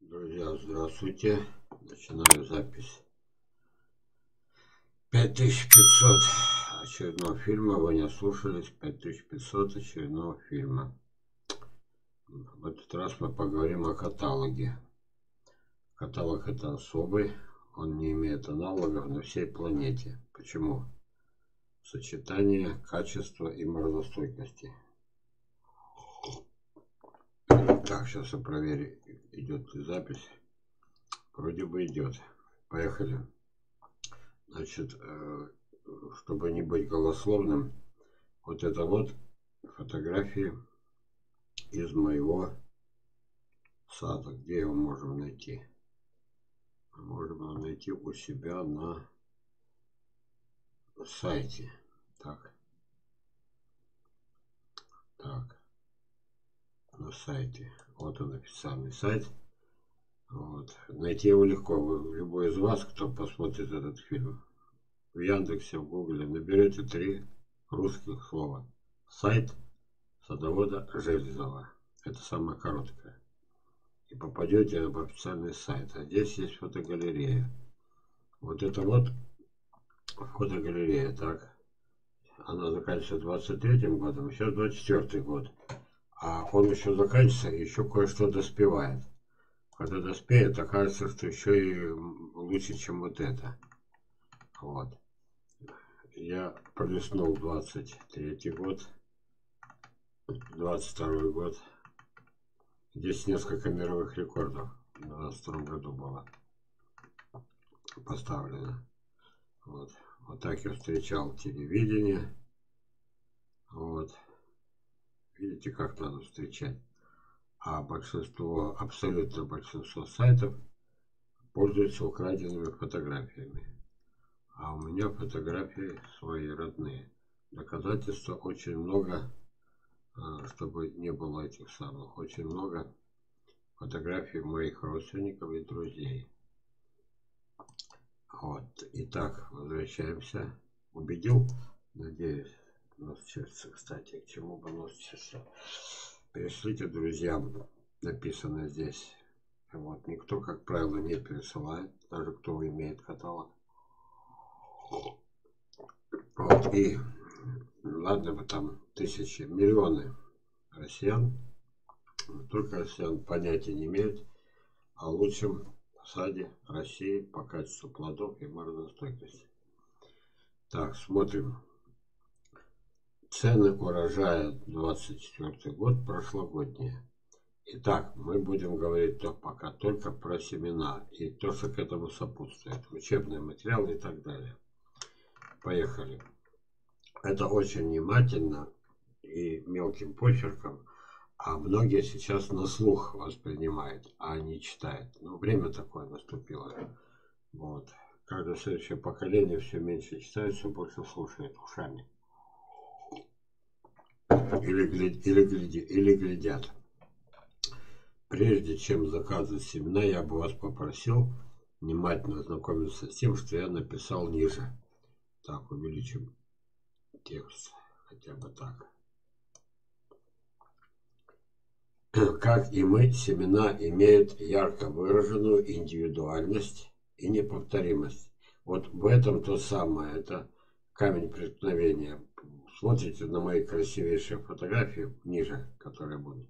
Друзья, здравствуйте. Начинаю запись 5500 очередного фильма. Вы не ослушались. 5500 очередного фильма. В этот раз мы поговорим о каталоге. Каталог — это особый, он не имеет аналогов на всей планете. Почему? Сочетание качества и морозостойкости. Так, сейчас я проверю, идет ли запись. Вроде бы идет. Поехали. Значит, чтобы не быть голословным, вот это вот фотографии из моего сада. Где его можно найти? Можно найти у себя на сайте. Так, на сайте. Вот он, официальный сайт. Вот. Найти его легко. Вы, любой из вас, кто посмотрит этот фильм, в Яндексе, в Гугле наберете 3 русских слова. Сайт садовода Железова. Это самое короткое. И попадете в официальный сайт. А здесь есть фотогалерея. Вот это вот фотогалерея. Так. Она заканчивается 23-м годом, сейчас 24-й год. А он еще заканчивается и еще кое-что доспевает. Когда доспеет, окажется, что еще и лучше, чем вот это. Вот. Я пролистнул 23-й год, 22-й год. Здесь несколько мировых рекордов в 2022 году было поставлено. Вот. Вот так я встречал телевидение. Вот. Видите, как надо встречать. А большинство, абсолютно большинство сайтов пользуются украденными фотографиями. А у меня фотографии свои родные. Доказательства очень много. Чтобы не было этих самых, очень много фотографий моих родственников и друзей. Вот. Итак, возвращаемся. Убедил, надеюсь, нос чешется. Кстати, к чему бы нос чешется? Перешлите друзьям, написано здесь. Вот. Никто, как правило, не пересылает, даже кто имеет каталог. Вот. И ладно бы там тысячи, миллионы россиян, только россиян понятия не имеют о лучшем саде России по качеству плодов и морозостойкости. Так, смотрим. Цены урожая 24 год, прошлогодние. Итак, мы будем говорить пока только про семена и то, что к этому сопутствует. Учебные материалы и так далее. Поехали. Это очень внимательно и мелким почерком, а многие сейчас на слух воспринимают, а не читают. Но время такое наступило. Вот. Каждое следующее поколение все меньше читает, все больше слушает ушами. Или глядят. Прежде чем заказывать семена, я бы вас попросил внимательно ознакомиться с тем, что я написал ниже. Так, увеличим текст хотя бы так. Как и мы, семена имеют ярко выраженную индивидуальность и неповторимость. Вот в этом то самое, это камень преткновения. Смотрите на мои красивейшие фотографии ниже, которые будут.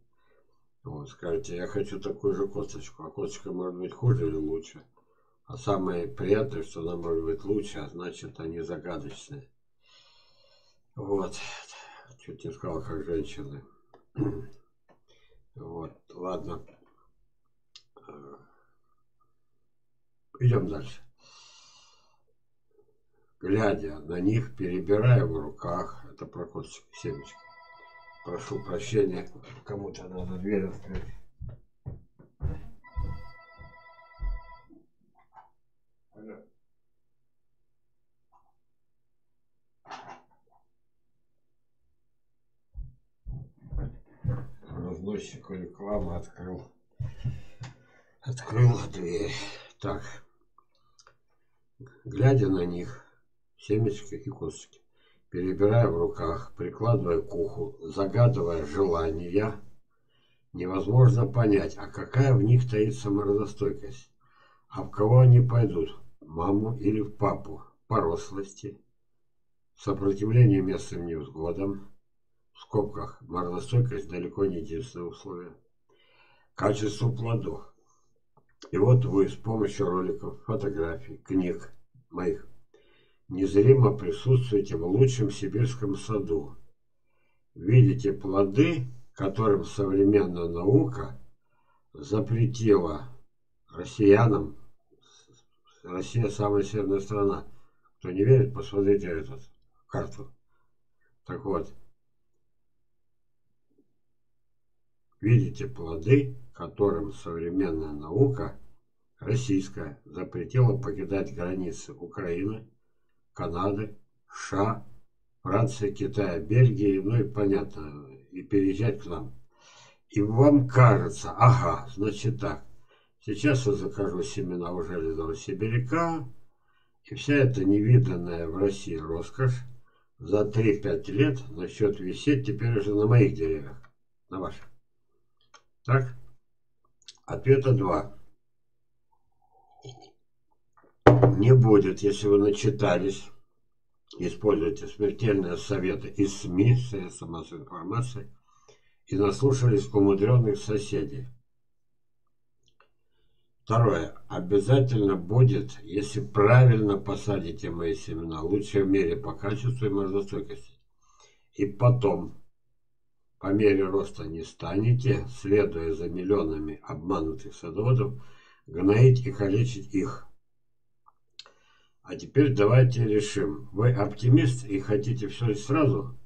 Вот, скажите, я хочу такую же косточку. А косточка может быть хуже или лучше. А самое приятное, что она может быть лучше, а значит они загадочные. Вот, чуть не сказал, как женщины. Вот, ладно. Идем дальше. Глядя на них, перебирая в руках, это про косточки, семечки. Прошу прощения, кому-то надо дверь открыть. Разносчик рекламы открыл дверь. Так, глядя на них, семечки и косточки. Перебирая в руках, прикладывая к уху, загадывая желания, невозможно понять, а какая в них таится морозостойкость, а в кого они пойдут, в маму или в папу, по рослости, сопротивлению местным невзгодам, в скобках морозостойкость далеко не единственное условие, качеству плодов. И вот вы с помощью роликов, фотографий, книг моих незримо присутствуете в лучшем сибирском саду. Видите плоды, которым современная наука запретила россиянам. Россия самая северная страна. Кто не верит, посмотрите эту карту. Так вот. Видите плоды, которым современная наука российская запретила покидать границы Украины, Канады, США, Франции, Китая, Бельгии, ну и понятно, и переезжать к нам. И вам кажется, ага, значит так, сейчас я закажу семена у железного сибиряка, и вся эта невиданная в России роскошь за 3-5 лет начнет висеть теперь уже на моих деревьях, на ваших. Так, ответа два. Не будет, если вы начитались, используете смертельные советы из СМИ, средства массовой информации, и наслушались умудренных соседей. Второе. Обязательно будет, если правильно посадите мои семена, лучшие в мире по качеству и морозостойкости. И потом, по мере роста не станете, следуя за миллионами обманутых садоводов, гноить и калечить их. А теперь давайте решим. Вы оптимист и хотите все и сразу?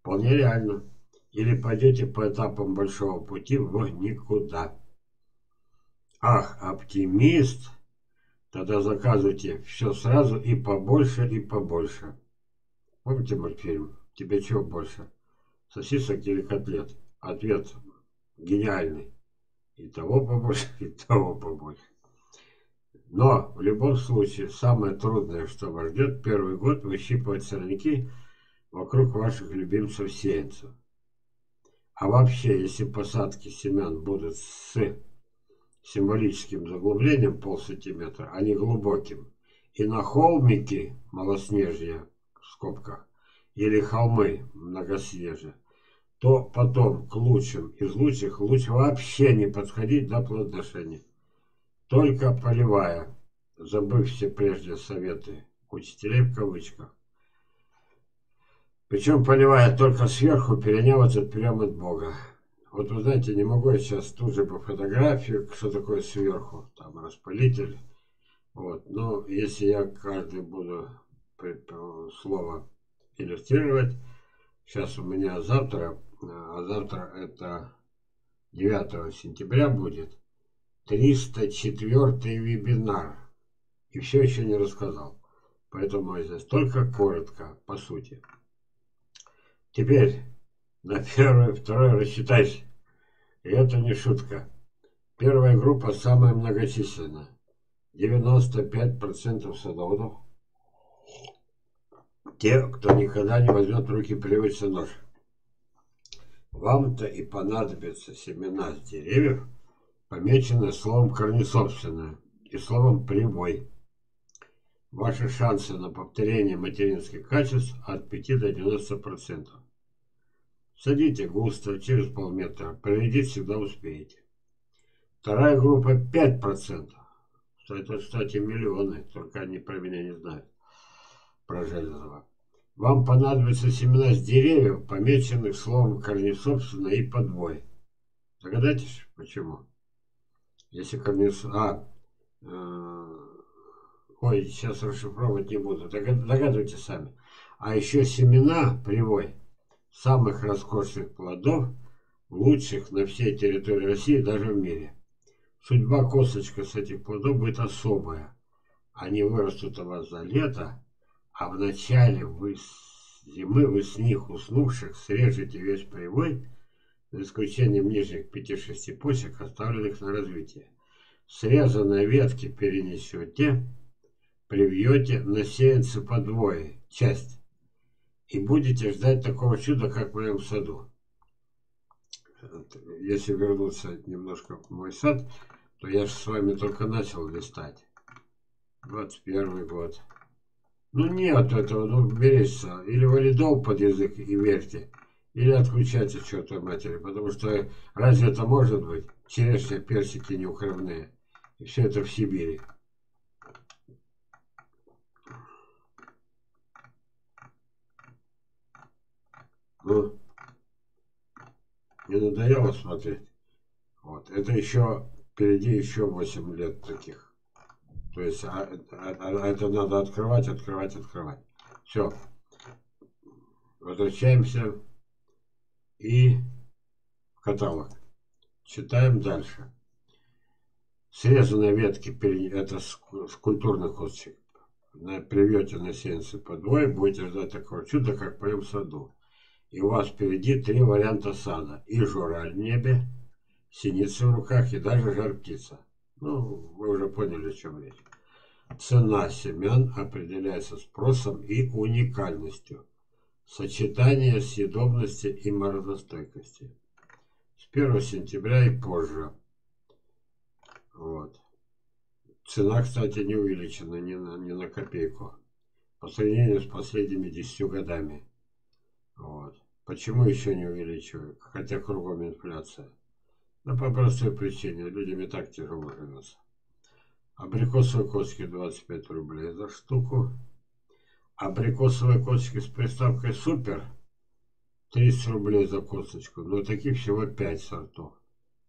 Вполне реально. Или пойдете по этапам большого пути в никуда. Ах, оптимист? Тогда заказывайте все сразу и побольше, и побольше. Помните мультфильм? Тебе чего больше? Сосисок или котлет? Ответ гениальный. И того побольше, и того побольше. Но в любом случае самое трудное, что вас ждет, первый год выщипывать сорняки вокруг ваших любимцев сеянцев. А вообще, если посадки семян будут с символическим заглублением полсантиметра, а не глубоким, и на холмики малоснежья в скобках или холмы многоснежья, то потом к лучшим из лучших лучше вообще не подходить до плодоношения. Только поливая, забыв все прежние советы учителей в кавычках. Причем поливая только сверху, переняв этот прием от Бога. Вот вы знаете, не могу я сейчас тут же по фотографии, что такое сверху, там распылитель. Вот. Но если я каждый буду слово иллюстрировать, сейчас у меня завтра, а завтра это 9 сентября будет, 304-й вебинар. И все еще не рассказал. Поэтому я здесь только коротко, по сути. Теперь на первое, второе рассчитайся. И это не шутка. Первая группа самая многочисленная. 95% садоводов. Те, кто никогда не возьмет в руки привычный нож. Вам-то и понадобятся семена с деревьев, помеченное словом корнесобственное и словом «привой». Ваши шансы на повторение материнских качеств от 5 до 90%. Садите густо, через полметра, проведите, всегда успеете. Вторая группа 5%. Это, кстати, миллионы, только они про меня не знают, про железного. Вам понадобятся семена с деревьев, помеченных словом корнесобственное и подвой. Догадайтесь, почему? Если ой, сейчас расшифровывать не буду. Догадывайтесь сами. А еще семена привой самых роскошных плодов, лучших на всей территории России, даже в мире. Судьба косточка с этих плодов будет особая. Они вырастут у вас за лето, а в начале зимы вы с них уснувших срежете весь привой, за исключением нижних 5-6 почек, оставленных на развитие. Срезанные ветки перенесете, привьете на сеянцы по двое, часть, и будете ждать такого чуда, как в моем саду. Если вернуться немножко в мой сад, то я же с вами только начал листать. 21 год. Ну нет этого, ну берешься. Или валидол под язык и верьте. Или отключайте чертовой матери. Потому что разве это может быть? Черешня, персики неукрывные. И все это в Сибири. Ну, не надоело смотреть. Вот. Это еще впереди еще 8 лет таких. То есть это надо открывать, открывать, открывать. Все. Возвращаемся и в каталог. Читаем дальше. Срезанные ветки, это с культурных косточек. Привьете на сеянцы по двое, будете ждать такого чуда, как в моем саду. И у вас впереди 3 варианта сада. И жураль в небе, синица в руках и даже жар-птица. Ну, вы уже поняли, о чем речь. Цена семян определяется спросом и уникальностью. Сочетание съедобности и морозостойкости. С 1 сентября и позже. Вот. Цена, кстати, не увеличена ни на копейку. По сравнению с последними 10 годами. Вот. Почему еще не увеличиваю? Хотя кругом инфляция. Да по простой причине. Людям и так тяжело живется. Абрикосовые косточки 25 рублей за штуку. Абрикосовые косточки с приставкой супер 30 рублей за косточку. Но таких всего 5 сортов.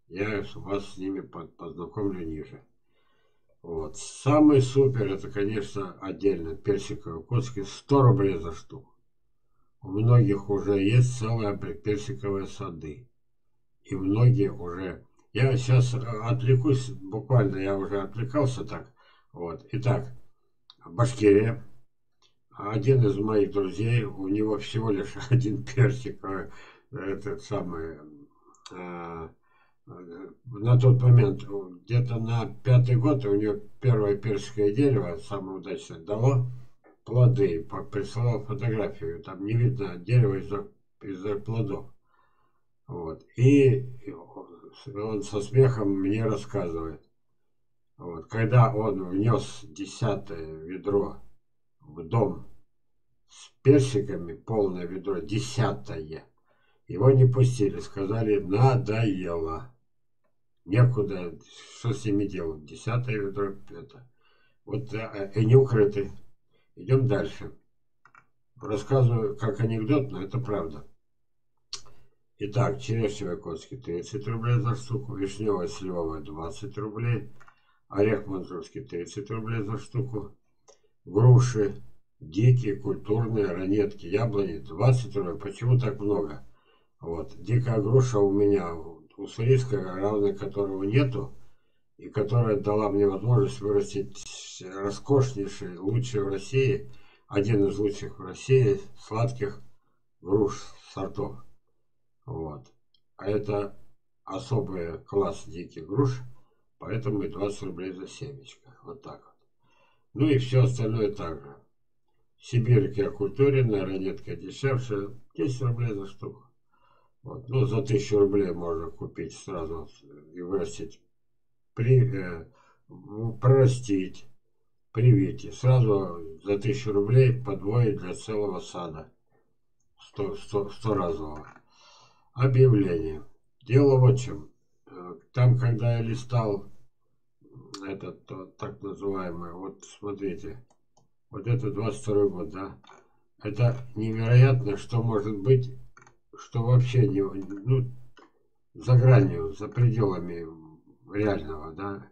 Я вас с ними познакомлю ниже. Вот. Самый супер это, конечно, отдельно персиковые косточки 100 рублей за штуку. У многих уже есть целые персиковые сады. И многие уже... Я сейчас отвлекусь, буквально я уже отвлекался так. Вот. Итак, Башкирия. Один из моих друзей, у него всего лишь один персик. Этот самый... на тот момент, где-то на 5-й год, у него первое персиковое дерево, самое удачное, дало плоды. Присылал фотографию, там не видно дерево из-за плодов. Вот. И он со смехом мне рассказывает. Вот. Когда он внес 10-е ведро в дом с персиками, полное ведро, 10-е, его не пустили, сказали, надоело. Некуда, что с ними делать, 10-е ведро, это. Вот и не укрыты. Идем дальше. Рассказываю как анекдот, но это правда. Итак, черешневые косточки 30 рублей за штуку, вишневая, сливовая 20 рублей, орех маньчжурский 30 рублей за штуку, груши, дикие, культурные, ранетки, яблони 20 рублей. Почему так много? Вот. Дикая груша у меня, уссурийская, равной которого нету, и которая дала мне возможность вырастить роскошнейший, лучший в России, один из лучших в России сладких груш сортов. Вот. А это особый класс диких груш, поэтому и 20 рублей за семечко. Вот так вот. Ну и все остальное также. Сибирьки окультуренные, ранетка дешевшая, 10 рублей за штуку. Вот. Ну за 1000 рублей можно купить сразу и вырастить. Прорастить, привить. Сразу за 1000 рублей по двое для целого сада. 100 разового. Объявление. Дело вот в чем. Там, когда я листал этот так называемый, вот смотрите, вот это 22 год, да? Это невероятно, что может быть, что вообще не, ну, за гранью, за пределами реального, да.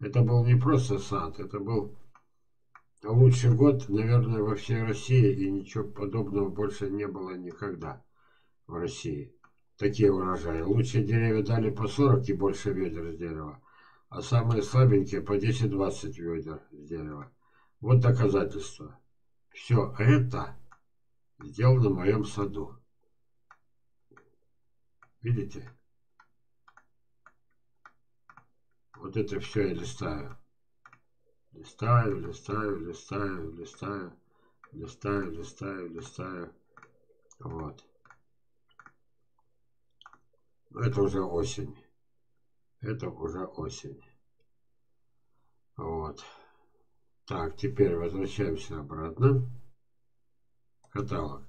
Это был не просто сад, это был лучший год, наверное, во всей России, и ничего подобного больше не было никогда в России. Такие урожаи. Лучшие деревья дали по 40 и больше ведер с дерева, а самые слабенькие по 10-20 ведер с дерева. Вот доказательство. Все это сделано в моем саду. Видите? Вот это все я листаю. листаю, листаю, листаю, листаю, листаю, листаю, листаю. Вот. Это уже осень. Это уже осень. Вот. Так, теперь возвращаемся обратно. Каталог.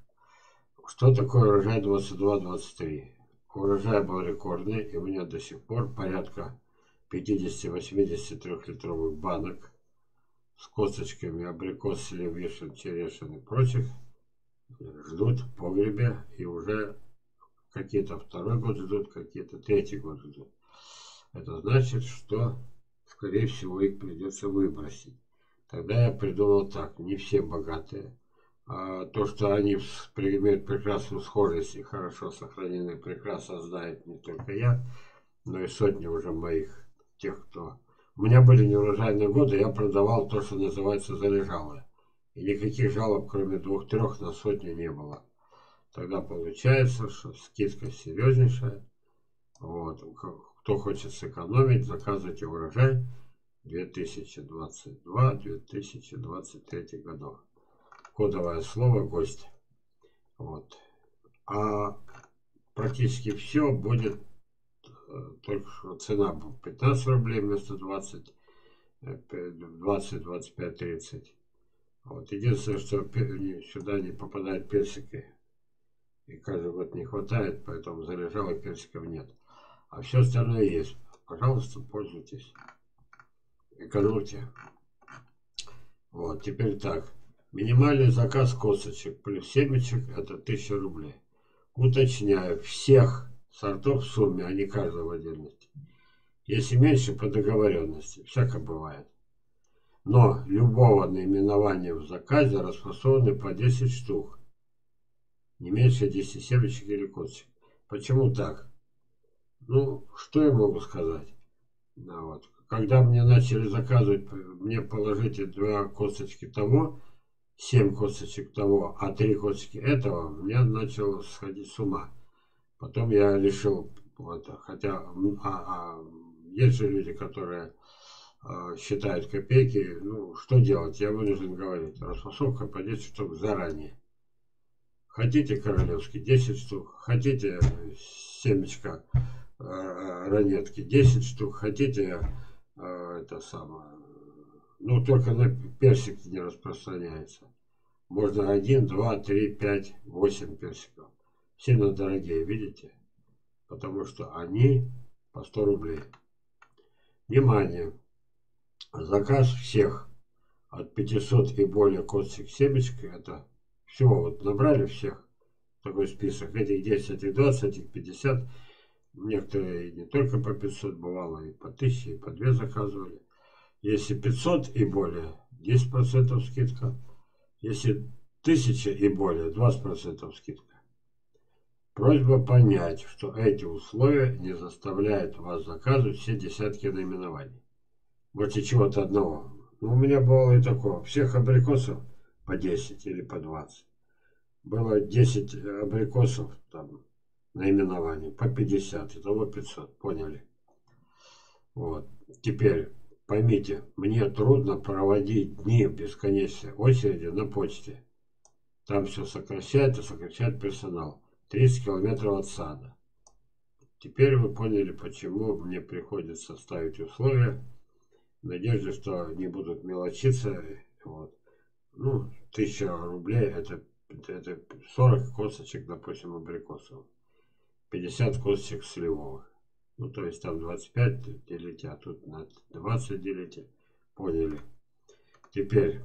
Что такое урожай 22-23? Урожай был рекордный, и у меня до сих пор порядка 50-83 литровых банок с косточками абрикос, слив, вишен, черешин и прочих ждут в погребе, и уже какие-то второй год ждут, какие-то третий год ждут. Это значит, что скорее всего их придется выбросить. Тогда я придумал так: не все богатые, а то, что они имеют прекрасную схожесть и хорошо сохранены, прекрасно знает не только я, но и сотни уже моих, тех, кто... У меня были неурожайные годы, я продавал то, что называется залежалое. И никаких жалоб, кроме 2-3, на сотню не было. Тогда получается, что скидка серьезнейшая. Вот. Кто хочет сэкономить, заказывайте урожай 2022-2023 годов. Кодовое слово «гость». Вот. А практически все будет, только что цена была 15 рублей вместо 20, 20, 25, 30. Вот. Единственное, что сюда не попадают персики. И каждый год не хватает, поэтому залежалых персиков нет. А все остальное есть. Пожалуйста, пользуйтесь. Экономьте. Вот, теперь так. Минимальный заказ косточек плюс семечек — это 1000 рублей. Уточняю, всех сортов в сумме, а не каждого в отдельности. Если меньше, по договоренности. Всяко бывает. Но любого наименования в заказе расфасованы по 10 штук. Не меньше 10 семечек или косточек. Почему так? Ну, что я могу сказать? Да, вот. Когда мне начали заказывать, мне положите 2 косточки того, 7 косточек того, а 3 косточки этого, мне начало сходить с ума. Потом я решил, вот, хотя есть же люди, которые считают копейки, ну, что делать, я вынужден говорить, расфасовка по 10 штук заранее. Хотите королевский — 10 штук, хотите семечка ранетки — 10 штук, хотите это самое, ну, только на персики не распространяется. Можно 1, 2, 3, 5, 8 персиков. Сильно дорогие, видите? Потому что они по 100 рублей. Внимание! Заказ всех от 500 и более косточек семечек — это все, вот набрали всех, такой список, этих 10, и 20, и 50. Некоторые не только по 500, бывало и по 1000, и по 2 заказывали. Если 500 и более, 10% скидка. Если 1000 и более, 20% скидка. Просьба понять, что эти условия не заставляют вас заказывать все десятки наименований. Можете чего-то одного. Ну, у меня бывало и такого. Всех абрикосов по 10 или по 20. Было 10 абрикосов, там, наименований по 50, итого 500. Поняли? Вот. Теперь... Поймите, мне трудно проводить дни в бесконечной очереди на почте. Там все сокращает и сокращает персонал. 30 километров от сада. Теперь вы поняли, почему мне приходится ставить условия. В надежде, что не будут мелочиться. Вот. Ну, 1000 рублей — это 40 косточек, допустим, абрикосов. 50 косточек сливовых. Ну, то есть там 25 делите, а тут на 20 делите. Поняли. Теперь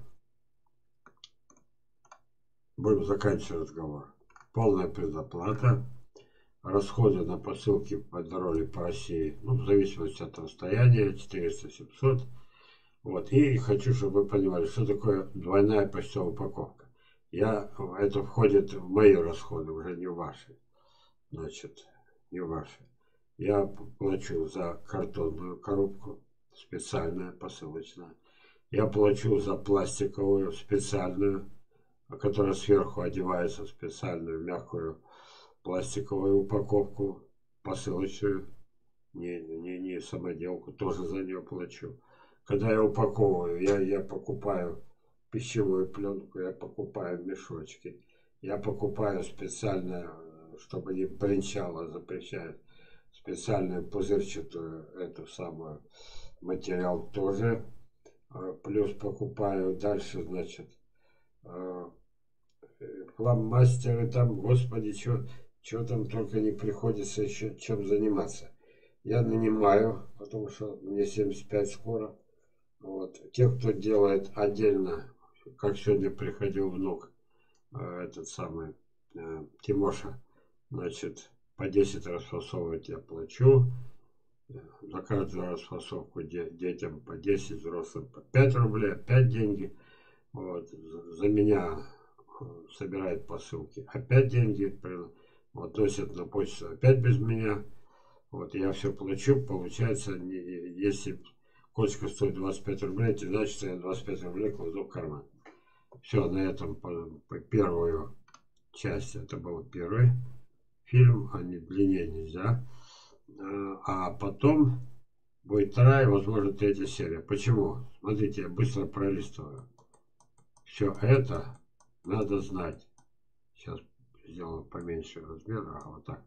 будем заканчивать разговор. Полная предоплата. Расходы на посылки по дороге по России, ну, в зависимости от расстояния, 400-700. Вот. И хочу, чтобы вы понимали, что такое двойная почтовая упаковка. Это входит в мои расходы, уже не в ваши. Значит, не в ваши. Я плачу за картонную коробку, специальная, посылочная. Я плачу за пластиковую, специальную, которая сверху одевается, в специальную мягкую пластиковую упаковку, посылочную, не самоделку, тоже за нее плачу. когда я упаковываю, я покупаю пищевую пленку, я покупаю мешочки, я покупаю специально, чтобы не бренчало, запрещают, специальную пузырчатую эту самую материал тоже, плюс покупаю дальше, значит, хлам-мастеры там, господи, чего там только не приходится еще чем заниматься. Я нанимаю, потому что мне 75 скоро. Вот. Те, кто делает отдельно, как сегодня приходил внук, этот самый Тимоша, значит, по 10 расфасовок я плачу. За каждую расфасовку детям по 10, взрослым по 5 рублей, опять деньги. Вот. За меня собирает посылки, опять деньги, вот, носят на почту, опять без меня. Вот, я все плачу, получается, если кочка стоит 25 рублей, то значит, я 25 рублей кладу в карман. Все, на этом по первую часть, это был первый фильм, они длиннее нельзя. А потом будет вторая, возможно, третья серия. Почему? Смотрите, я быстро пролистываю. Все это надо знать. Сейчас сделаю поменьше размера, а вот так.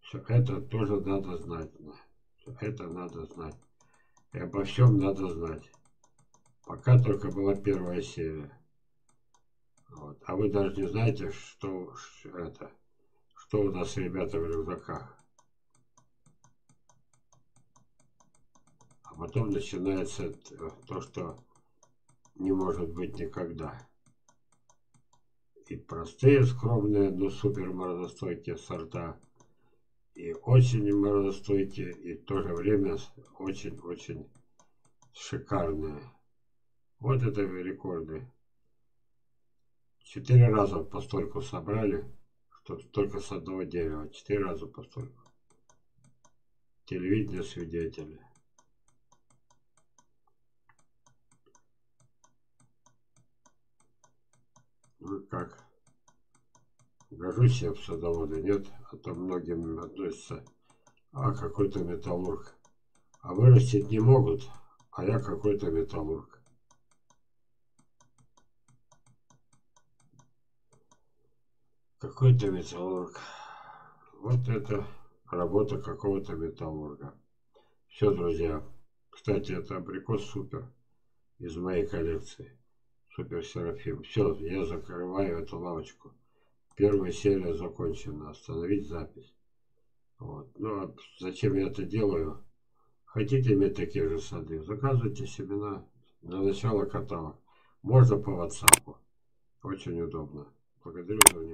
Все это тоже надо знать. Все это надо знать. И обо всем надо знать. Пока только была первая серия. Вот. А вы даже не знаете, что это. Что у нас, ребята, в рюкзаках. А потом начинается то, что не может быть никогда. И простые, скромные, но супер морозостойкие сорта. И очень морозостойкие, и в то же время очень-очень шикарные. Вот это рекорды. 4 раза постольку собрали, что только с одного дерева. 4 раза постольку. Телевидение свидетели. Ну как? Гожусь я в садоводы, нет, а то многим относятся, а какой-то металлург. А вырастить не могут, а я какой-то металлург. Какой-то металлург. Вот это работа какого-то металлурга. Все, друзья. Кстати, это абрикос супер из моей коллекции. Супер Серафим. Все, я закрываю эту лавочку. Первая серия закончена. Остановить запись. Вот. Ну, а зачем я это делаю? Хотите иметь такие же сады? Заказывайте семена для начала каталог. Можно по WhatsApp. Очень удобно. Благодарю за внимание.